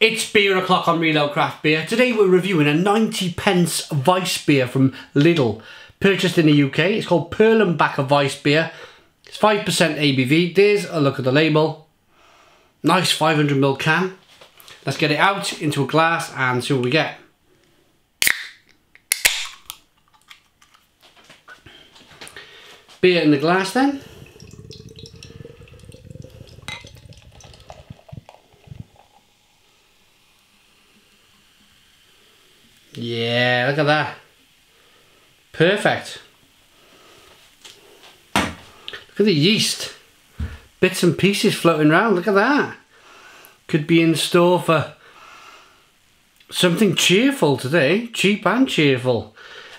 It's beer o'clock on Real Ale Craft Beer. Today we're reviewing a 90p Weissbier from Lidl, purchased in the UK. It's called Perlenbacher Weissbier. It's 5% ABV. There's a look at the label. Nice 500ml can. Let's get it out into a glass and see what we get. Beer in the glass then. Yeah, look at that. Perfect. Look at the yeast. Bits and pieces floating around, look at that. Could be in store for something cheerful today. Cheap and cheerful.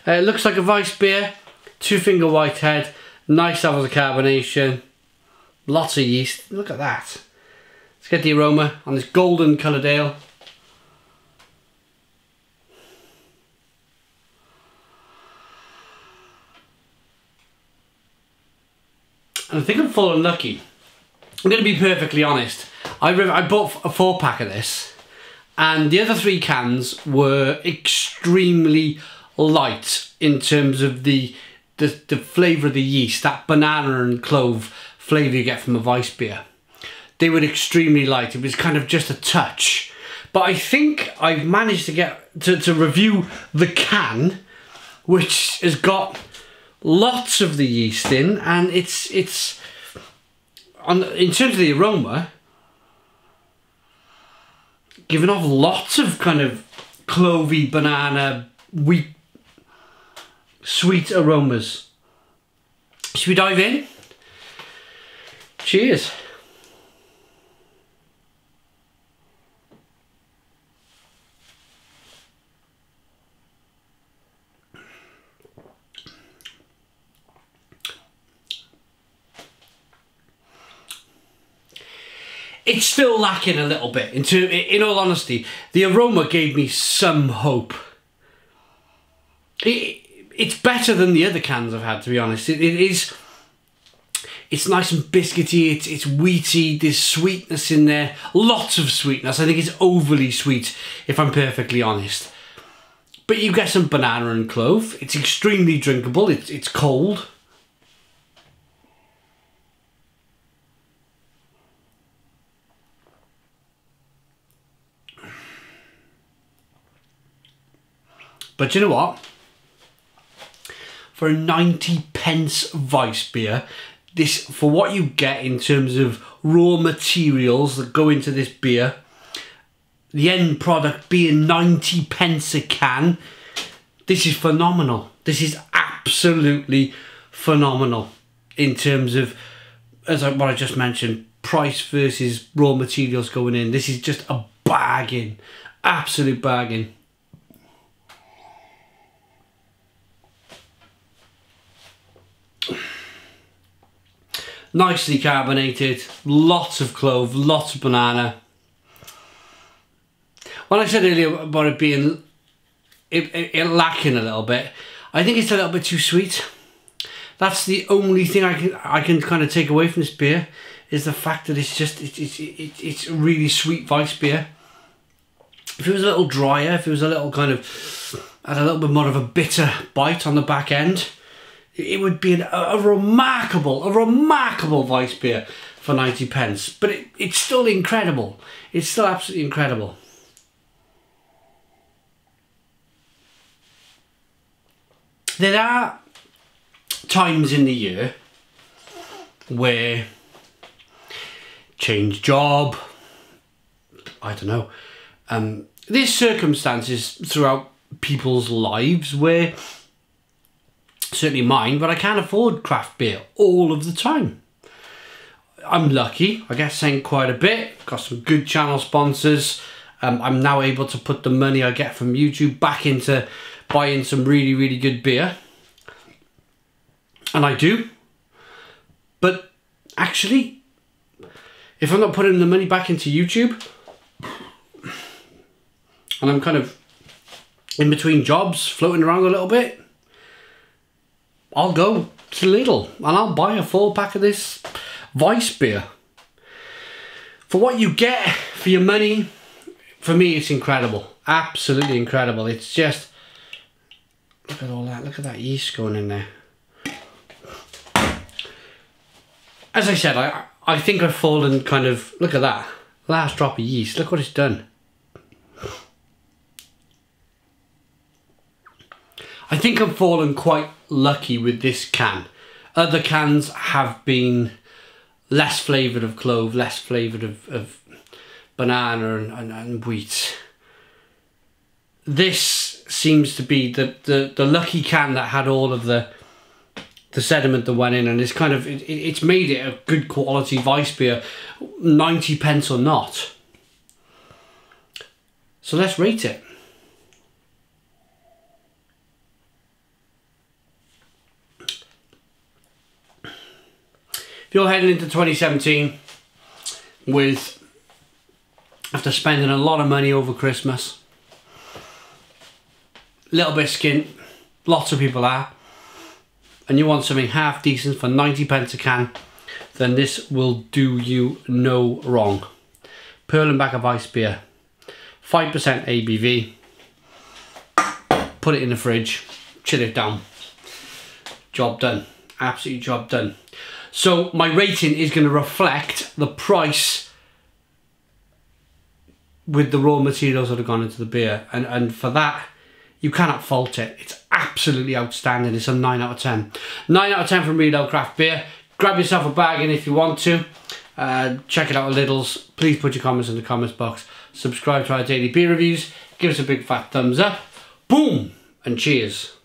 It looks like a Weissbier. 2-finger white head. Nice levels of carbonation. Lots of yeast. Look at that. Let's get the aroma on this golden coloured ale. And I think I'm falling lucky. I'm going to be perfectly honest. I bought a 4-pack of this, and the other 3 cans were extremely light in terms of the flavour of the yeast, that banana and clove flavour you get from a Weissbier. They were extremely light. It was kind of just a touch. But I think I've managed to get to review the can, which has got lots of the yeast in, and in terms of the aroma, giving off lots of kind of clovey, banana, wheat, sweet aromas. Should we dive in? Cheers. It's still lacking a little bit. In all honesty, the aroma gave me some hope. It's better than the other cans I've had, to be honest. It's nice and biscuity. It's wheaty. There's sweetness in there. Lots of sweetness. I think it's overly sweet, if I'm perfectly honest. But you get some banana and clove. It's extremely drinkable. It's cold. But you know what? For a 90p Weissbier, for what you get in terms of raw materials that go into this beer, the end product being 90p a can, this is phenomenal. This is absolutely phenomenal in terms of, what I just mentioned, price versus raw materials going in. This is just a bargain, absolute bargain. Nicely carbonated, lots of clove, lots of banana. When I said earlier about it being it lacking a little bit, I think it's a little bit too sweet. That's the only thing I can kind of take away from this beer, is the fact that it's a really sweet Weissbier. If it was a little drier, if it was a little kind of had a little bit more of a bitter bite on the back end, it would be a remarkable Weissbier for 90p. But it's still incredible. It's still absolutely incredible. There are times in the year where change job, I don't know, there's circumstances throughout people's lives where, certainly mine, but I can't afford craft beer all of the time. I'm lucky, I get sent quite a bit, got some good channel sponsors. I'm now able to put the money I get from YouTube back into buying some really, really good beer. And I do. But actually, if I'm not putting the money back into YouTube, and I'm kind of in between jobs, floating around a little bit, I'll go to Lidl and I'll buy a 4-pack of this Weissbier. For what you get for your money, for me it's incredible, absolutely incredible. It's just, look at all that, look at that yeast going in there. As I said, I think I've fallen kind of, look at that, last drop of yeast, look what it's done. I think I've fallen quite lucky with this can. Other cans have been less flavoured of clove, less flavoured of banana and wheat. This seems to be the lucky can that had all of the sediment that went in, and it's kind of, it's made it a good quality Weissbier, 90 pence or not. So let's rate it. If you're heading into 2017 with, after spending a lot of money over Christmas, a little bit skint, lots of people are, and you want something half decent for 90 pence a can, then this will do you no wrong. Perlenbacher Weissbier, 5% ABV, put it in the fridge, chill it down, job done, absolute job done. So my rating is going to reflect the price with the raw materials that have gone into the beer. And for that, you cannot fault it. It's absolutely outstanding. It's a 9 out of 10. 9 out of 10 from Real Ale Craft Beer. Grab yourself a bargain if you want to. Check it out at Lidl's. Please put your comments in the comments box. Subscribe to our daily beer reviews. Give us a big fat thumbs up. Boom! And cheers.